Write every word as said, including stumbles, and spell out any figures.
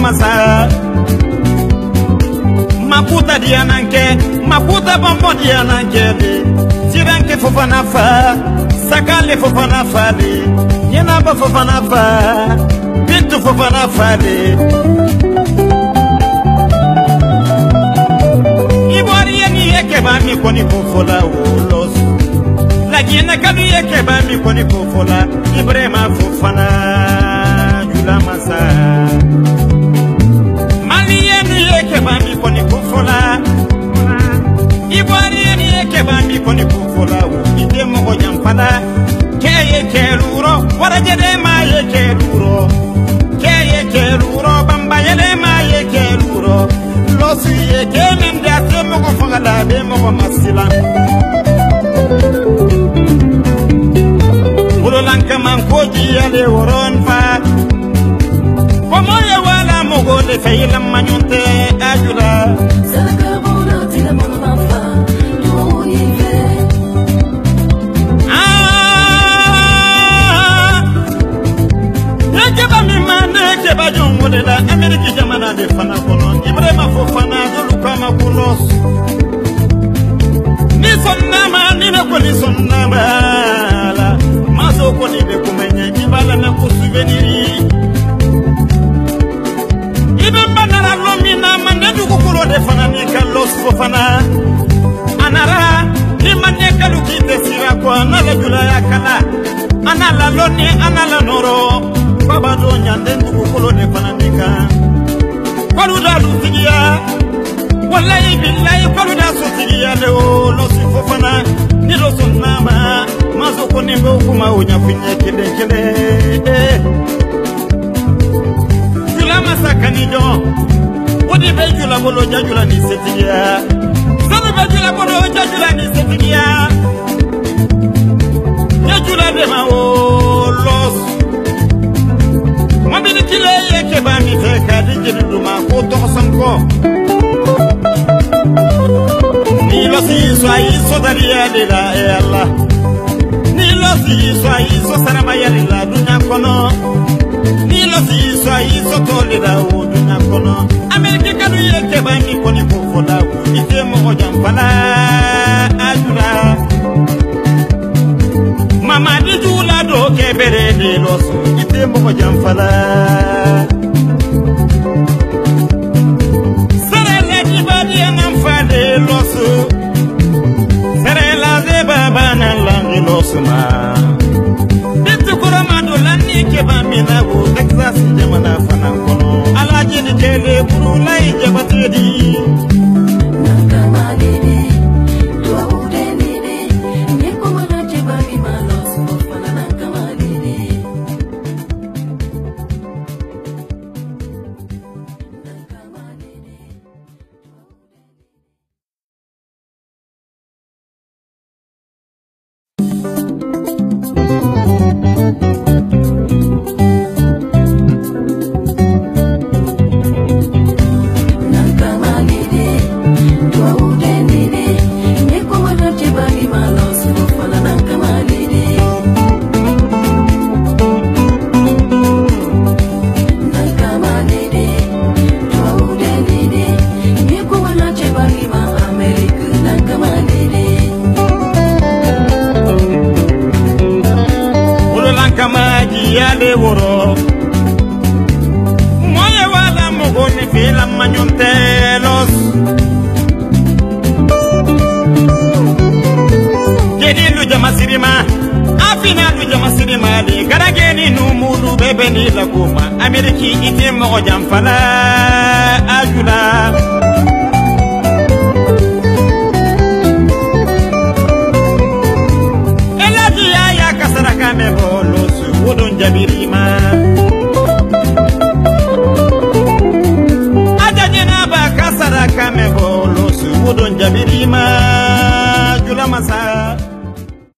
Masa maputa diananke maputa bombo diananke tiranke Fofana fa sakale Fofana fa de yenaba Fofana fa bitu Fofana fa de ibori yeni ekeba mi koni kofola ulos la yena kadu ekeba mi koni kofola Ibrahima Fofana jula masa Nakama koja de woronfa Como ya wala mogo de feila manyonte ajura Sakabona tila mononfa no unive Ah Nakaba mi mane keba jongo de la Amerika jamana de fana kolon Ibrahima Fofana Nakama kulos Ni sonnama ni ko ni sonnama Maso koni be kumenye kibala na kusuveniri Ibe banana lomina manadu kukuro de fanani ka Loss Fofana Anara imanye kaluki desira kwa nala jula yakala Anala loni anala noro Baba donya ndendu kukuro de fanani ka Kwaluda lusigia Wallahi billahi kwaluda susigia leo Loss Fofana ni Loss nama Masoko nimbo kuma unyafinye kide kide Jula masaka nijo Udibe jula bolo jajula nisetigia Zanibe jula bolo jajula nisetigia Jajula dema o los Mabini kile yeke bani teka Dijiri duma kuto sanko Nilosi iswa iso daria dila e Allah Nilosi iswa iso saramaya lila dunya kono Nilosi iswa iso tolida u dunya kono Amerike kanu yeke bangi koni kufoda u Ite mogo jampala ajura Mama di jula doke bere nilosu Ite mogo jampala Sarele jibadi anamfade losu Sarela ze baba nala Osma Bitu kuramadu lani keba minabu Texas jemana fanakono Alaji ni kele buru lai jabatedi Nakama dede Dua ude dede Neko wana jeba bimalos Fofana nakama dede Nakama dede Ameriki ite mogo jamfala ajula me bolo su wodon jabirima.